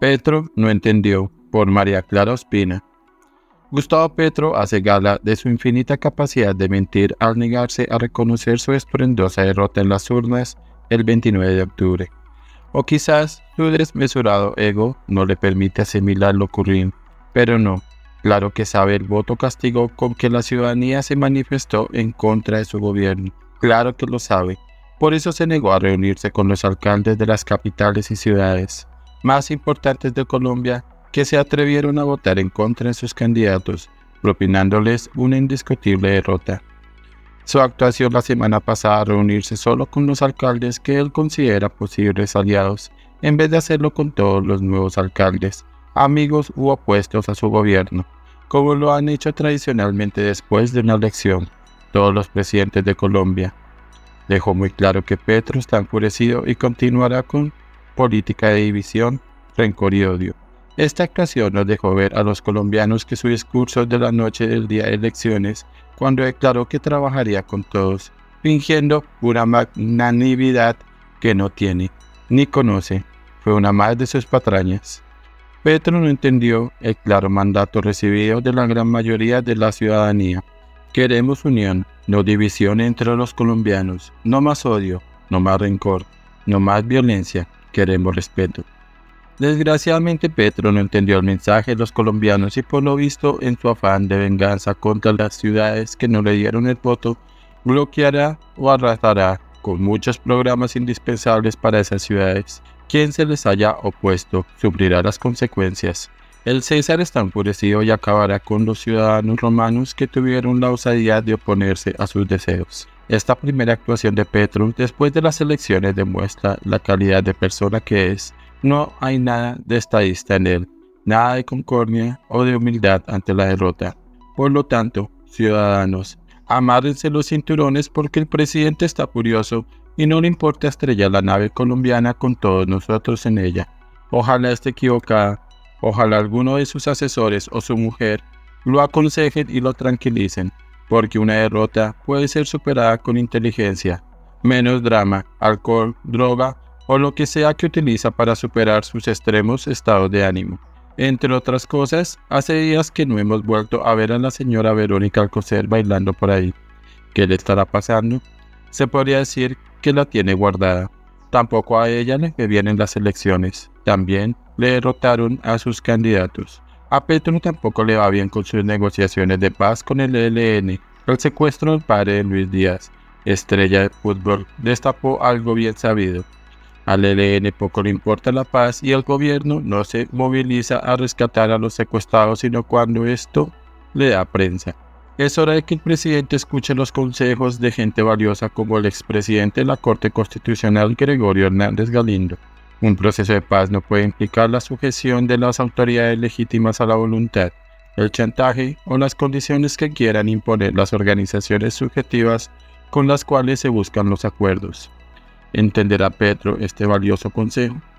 Petro no entendió, por María Clara Ospina. Gustavo Petro hace gala de su infinita capacidad de mentir al negarse a reconocer su estruendosa derrota en las urnas el 29 de octubre. O quizás su desmesurado ego no le permite asimilar lo ocurrido, pero no. Claro que sabe el voto castigo con que la ciudadanía se manifestó en contra de su gobierno. Claro que lo sabe. Por eso se negó a reunirse con los alcaldes de las capitales y ciudades más importantes de Colombia que se atrevieron a votar en contra de sus candidatos, propinándoles una indiscutible derrota. Su actuación la semana pasada a reunirse solo con los alcaldes que él considera posibles aliados, en vez de hacerlo con todos los nuevos alcaldes, amigos u opuestos a su gobierno, como lo han hecho tradicionalmente después de una elección todos los presidentes de Colombia. Dejó muy claro que Petro está enfurecido y continuará con política de división, rencor y odio. Esta actuación nos dejó ver a los colombianos que su discurso de la noche del día de elecciones, cuando declaró que trabajaría con todos, fingiendo una magnanimidad que no tiene, ni conoce, fue una más de sus patrañas. Petro no entendió el claro mandato recibido de la gran mayoría de la ciudadanía. Queremos unión, no división entre los colombianos, no más odio, no más rencor, no más violencia, queremos respeto. Desgraciadamente Petro no entendió el mensaje de los colombianos y por lo visto en su afán de venganza contra las ciudades que no le dieron el voto, bloqueará o arrasará con muchos programas indispensables para esas ciudades. Quien se les haya opuesto sufrirá las consecuencias. El César está enfurecido y acabará con los ciudadanos romanos que tuvieron la osadía de oponerse a sus deseos. Esta primera actuación de Petro después de las elecciones demuestra la calidad de persona que es. No hay nada de estadista en él, nada de concordia o de humildad ante la derrota. Por lo tanto, ciudadanos, amárrense los cinturones porque el presidente está furioso y no le importa estrellar la nave colombiana con todos nosotros en ella. Ojalá esté equivocada. Ojalá alguno de sus asesores o su mujer lo aconsejen y lo tranquilicen, porque una derrota puede ser superada con inteligencia, menos drama, alcohol, droga o lo que sea que utiliza para superar sus extremos estados de ánimo. Entre otras cosas, hace días que no hemos vuelto a ver a la señora Verónica Alcocer bailando por ahí. ¿Qué le estará pasando? Se podría decir que la tiene guardada. Tampoco a ella le vienen las elecciones. También le derrotaron a sus candidatos. A Petro tampoco le va bien con sus negociaciones de paz con el ELN. El secuestro del padre de Luis Díaz, estrella de fútbol, destapó algo bien sabido. Al ELN poco le importa la paz y el gobierno no se moviliza a rescatar a los secuestrados sino cuando esto le da prensa. Es hora de que el presidente escuche los consejos de gente valiosa como el expresidente de la Corte Constitucional Gregorio Hernández Galindo. Un proceso de paz no puede implicar la sujeción de las autoridades legítimas a la voluntad, el chantaje o las condiciones que quieran imponer las organizaciones subjetivas con las cuales se buscan los acuerdos. ¿Entenderá Petro este valioso consejo?